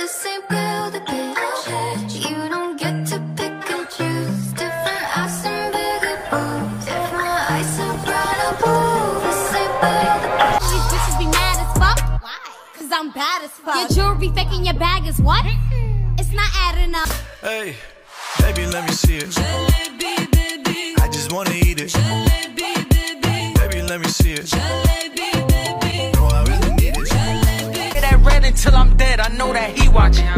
this ain't build a bitch. You don't get to pick and choose. Different eyes and bigger boobs. If my eyes are bright, I'll prove this ain't build a bitch. These bitches be mad as fuck. Why? Cause I'm bad as fuck. Your jewelry fake in your bag is what? It's not adding up. Hey, baby, let me see it. Jalebi, baby. I just wanna eat it. Jalebi, baby. Baby, let me see it. Jalebi, baby. No, I really need it. Jalebi. Get that red until I'm dead. I know that he watching.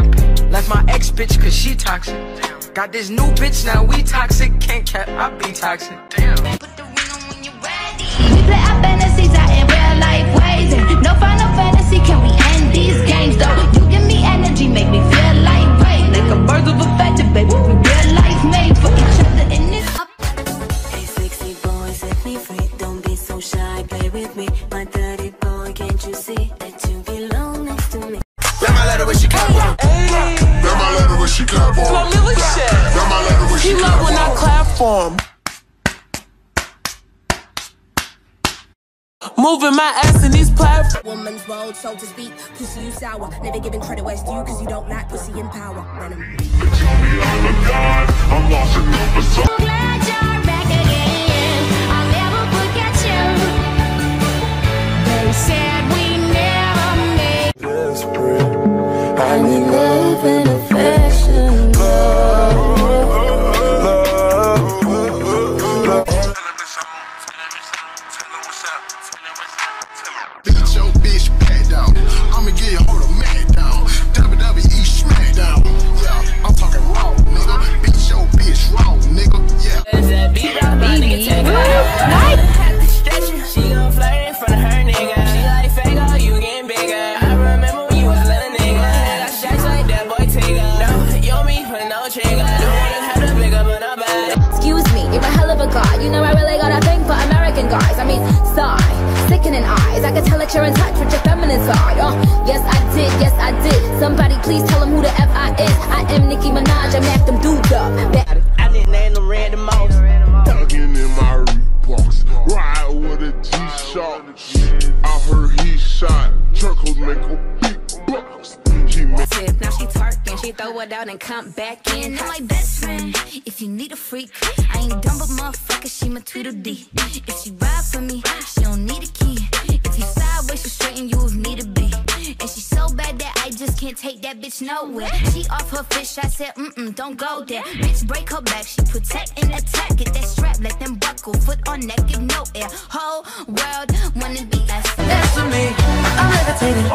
Left my ex bitch cause she toxic. Got this new bitch now we toxic. Can't cap, I be toxic. Damn. Put the ring on when you're ready. We play our fantasies out in real life ways. And no final fantasy, can we end these games though? You give me energy, make me feel like. Like a bird of a feather, baby, we real life made for each other in this up. Hey, sexy boy, set me free. Don't be so shy, play with me. My dirty boy, can't you see that you belong next to me? Let my letter with Chicago. Hey. Let my letter with Chicago. Let my letter with Chicago. He love when I clap for him. Moving my ass in these platforms. Woman's world, so to speak. Pussy, you sour. Never giving credit where it's due, cause you don't like pussy in power. Venom. You tell me I'm a god. I'm lost in love with someone. I'm glad you're back again. I'll never forget you. They said we never made. Desperate. I need love and affection. You're in touch with your feminine side. Yes, I did, yes, I did. Somebody please tell them who the F I is. I am Nicki Minaj, I macked them dudes up. I didn't name them random mouse. Tugging in my Reeboks. Ride with a G-Shot. I heard he shot. Truckles make a beatbox. Now she twerking, she throw it out and come back in. I'm my best friend, if you need a freak. I ain't dumb but motherfucker, she my Tweedledee. If she ride for me, she don't need a key. She's straighten you with me to be. And she's so bad that I just can't take that bitch nowhere. She off her fish, I said, don't go there. Bitch, break her back, she protect and attack. Get that strap, let them buckle, foot on neck, give no air. Whole world wanna be us. That's for me, I'm levitating.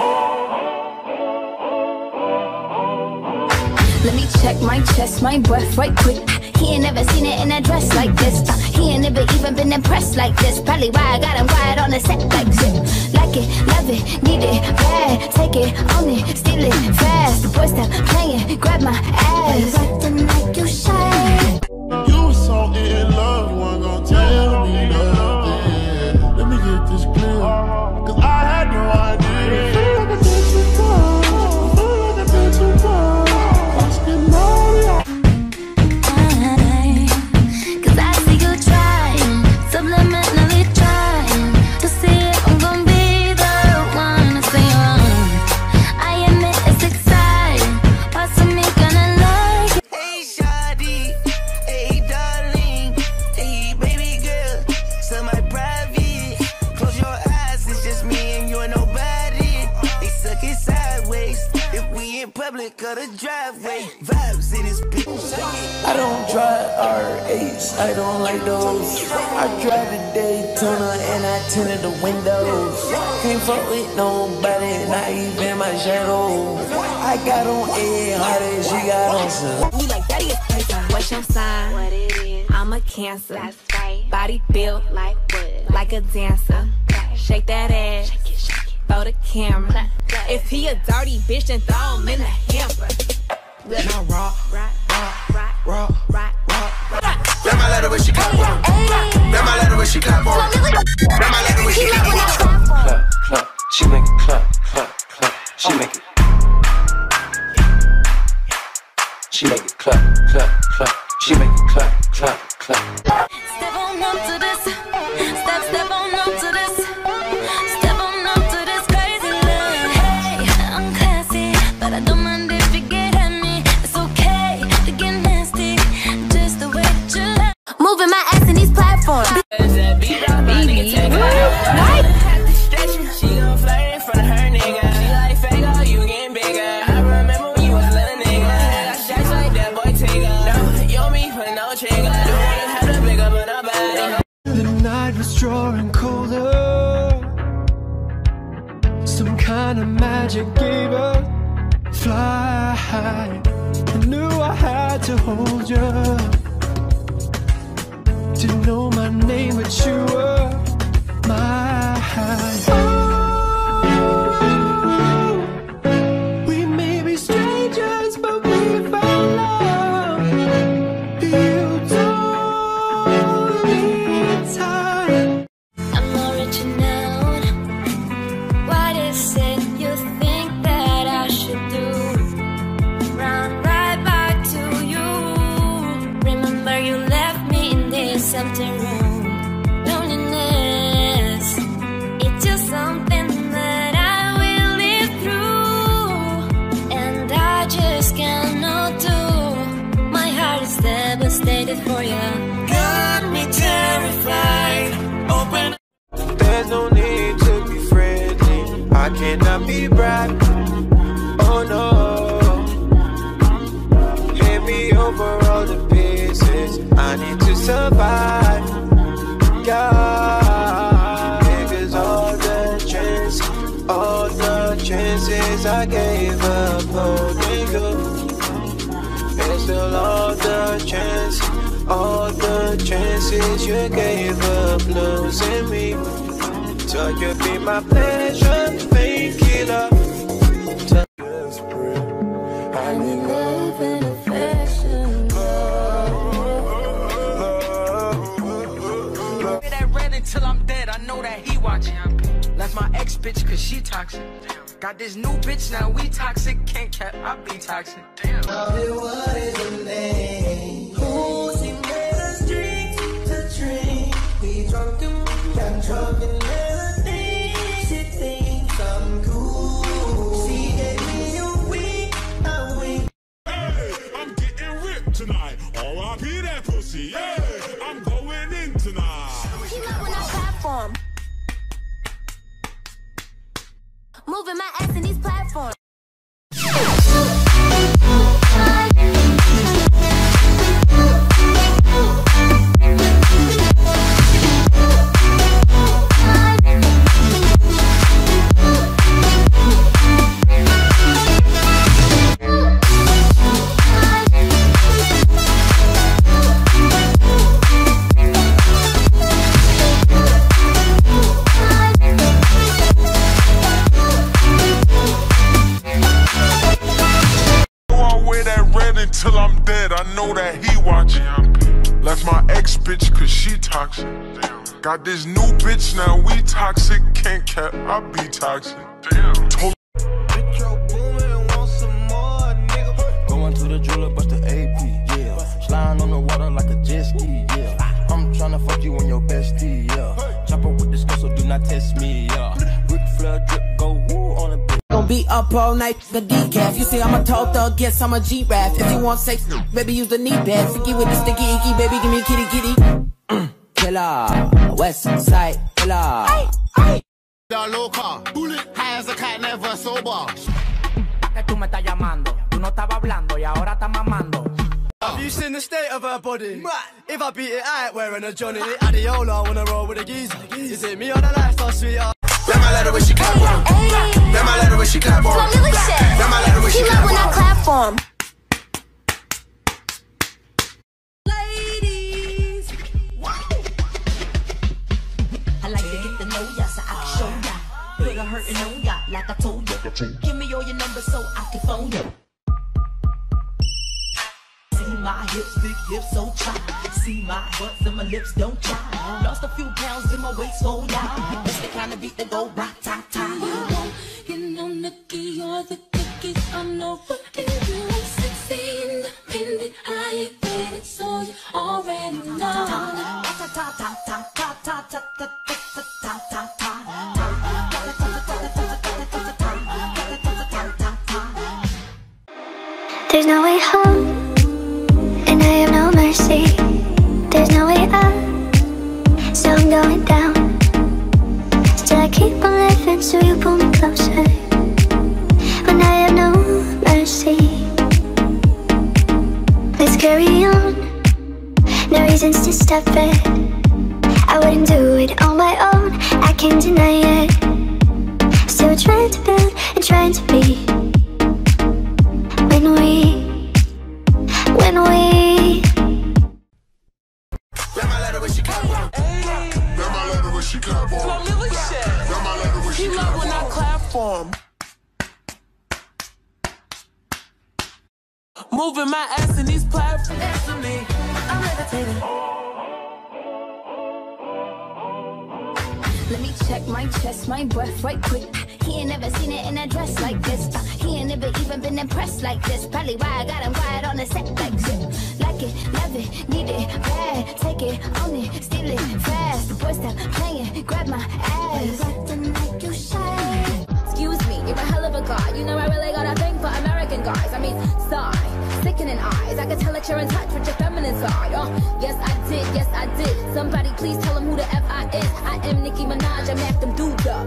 Let me check my chest, my breath right quick. He ain't never seen it in a dress like this. He ain't never even been impressed like this. Probably why I got him quiet on the set like this. Like it, love it, need it, bad. Take it, own it, steal it, fast. The boy stop playing, grab my ass. Acting like you shy. You was so in love, you weren't gon' tell me nothing. Let me get this clear, cause I had no idea. I don't drive R8s, I don't like those. I drive a Daytona and I tinted the windows. Can't fuck with nobody, not even my shadow. I got on A-Harders, she got on some. We like that is crazy. What's your sign? What it is? I'm a Cancer. That's right. Body built like what? Like a dancer. Shake that ass. Shake it, shake it. Throw the camera. If he a dirty bitch, then throw him in a hamper. Now rock, rock, rock, rock, rock, rock, rock. Let my letter with Chicago. Let my letter with Chicago. Let my letter with Chicago. Club, club, she make it club, club, club, she make it. She make it club, club, club, she make it club, club, club. Step on up to this. Step, step on up to this. Step on up to this crazy love. Hey, I'm classy, but I don't mind it. magic gave up. Fly high. I knew I had to hold you. Didn't know my name, but you were my high. Oh, we may be strangers, but we found love. You told me time. I'm original. What is it you think that I should do? Run right back to you. Remember you left me in this empty room. For you. Got me terrified. Open. There's no need to be friendly. I cannot be bright. Oh no. Hand me over all the pieces. I need to survive. God, because all the chances I gave up holding you. Still all the chances you gave up losing me. So you be my pleasure, painkiller. I need love and affection. That ran until I'm dead. I know that he watching. Left my ex bitch cause she toxic. Got this new bitch, now we toxic, can't cap, I be toxic, damn. What is your name? Who's in the street to drink? We drunk and we got drunk and never think. She thinks I'm cool. She gave me a week. Hey, I'm getting ripped tonight. R.I.P. that pussy, yeah. Hey, I'm going in tonight. He not on our platform. Moving my ass in these platforms. Till I'm dead, I know that he watching. Left my ex bitch cause she toxic. Got this new bitch, now we toxic. Can't cap, I be toxic. Damn. Metro booming, want some more, nigga. Going to the jeweler, bust the AP, yeah. Sliding on the water like a jet ski, yeah. I'm tryna fuck you and your bestie, yeah. Chopper with this girl, so do not test me, yeah. Rick Flair drip, go woo on a bitch. Gonna be up all night, the decaf. You see, I'm a tall thug, yes, I'm a G-Rap. If you want sex, baby, use the knee pad. Sticky with the sticky icky, baby, give me a kitty kitty. Killer, West Side Killer. The loca, high as a cat, never sober. Tú me estás llamando, tú no estabas hablando y ahora estás mamando. Have you seen the state of her body? If I beat it, I ain't wearing a Johnny. Adeola, wanna roll with a geezer. Is it me or the lifestyle, sweetheart? Let my letter when she clap on. Let my letter when she clap on. Let my letter when she clap on. She love when I clap for him. Ladies, I like to get to know ya so I can show ya. Put a hurtin' on ya like I told ya. Give me all your numbers so I can phone ya. See my hips, big hips, so try. See my butts and my lips, don't try. Lost a few pounds in my waist, so yeah. It's the kind of beat that go rock, ta, ta. You know Nicki, you're the thickest. I'm no fucking you. I'm sexy, independent, I ain't waiting, so you already know. Ta, ta, ta, ta, ta, ta, ta, ta, ta, ta, ta, ta, ta, ta, ta. There's no way home. See, there's no way out, so I'm going down. Still I keep on living, so you pull me closer. When I have no mercy, let's carry on. No reasons to stop it. I wouldn't do it on my own. I can't deny it. Still trying to build and trying to be when we Got my letter with Chicago. Hey. Got my letter with Chicago. Got my letter with Chicago. He love when I clap for him. Moving my ass in these platforms. For me, I'm levitating. Let me check my chest, my breath right quick. He ain't never seen it in a dress like this. He ain't never even been impressed like this. Probably why I got him quiet on the set like zip. Like it, love it, need it, bad. Take it, own it, steal it, fast. The boy stop playing, grab my ass. Acting like you shy. Excuse me, you're a hell of a guy. You know I really got a thing for American guys. I mean, sorry. Sickening eyes, I can tell that you're in touch with your feminine side. Oh, yes I did, somebody please tell them who the F I is. I am Nicki Minaj, I'm at them dudes up.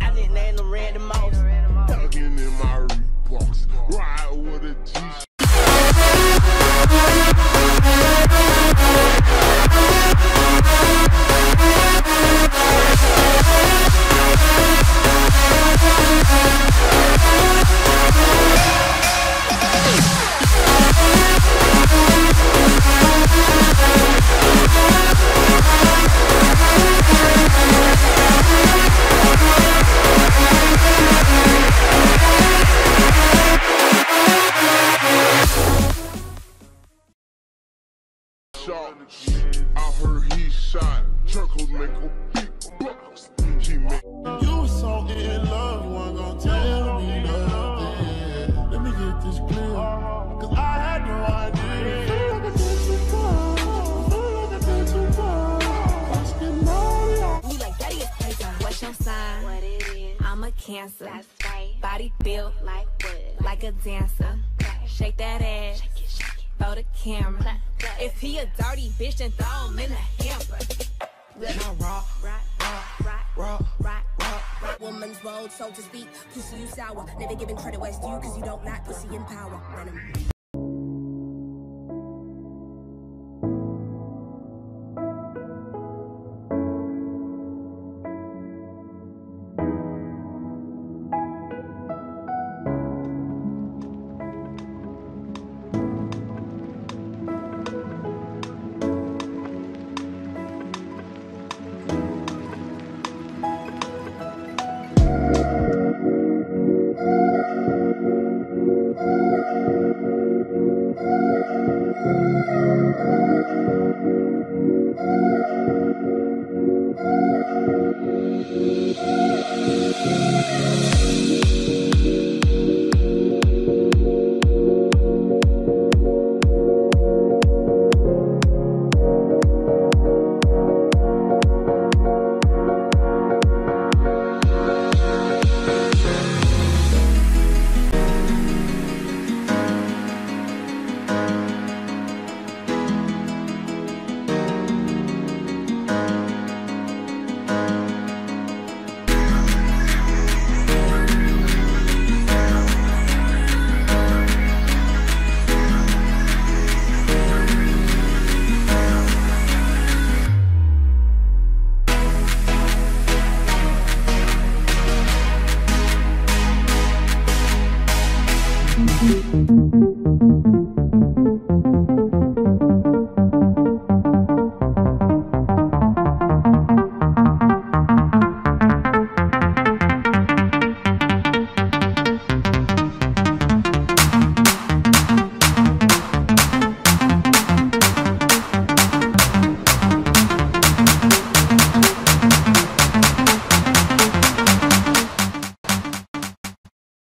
I didn't land them random mouse. Tugging in my box, ride with a G-Rap. I heard he shot. Jerkles make a big box. You was so in love, you weren't gonna tell me nothing. Let me get this clear, cause I had no idea. Feel like a bitch ball, feel like a bitch ball. Asking Mario. You like daddy is paper. What's your sign? What it is? I'm a Cancer. That's right. Body built like wood, like a dancer. Shake that ass. Shake it, shake it. Throw the camera. If he a dirty bitch, then throw him in a hamper. Now rock. Woman's road, so to speak. Pussy, you sour. Never giving credit where it's due, cause you don't like pussy in power.